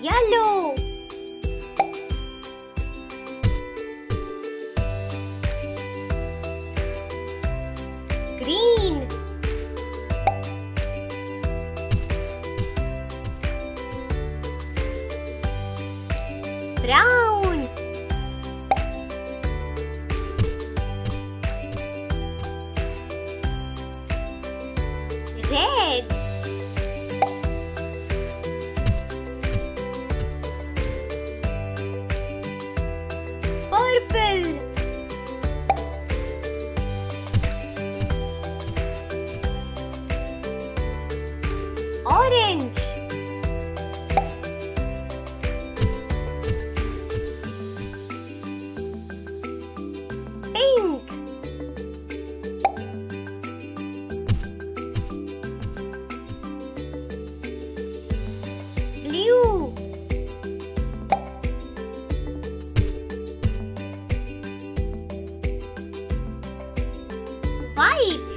Yellow. Green. Brown. Red. Purple. Orange. Pink. Blue. White.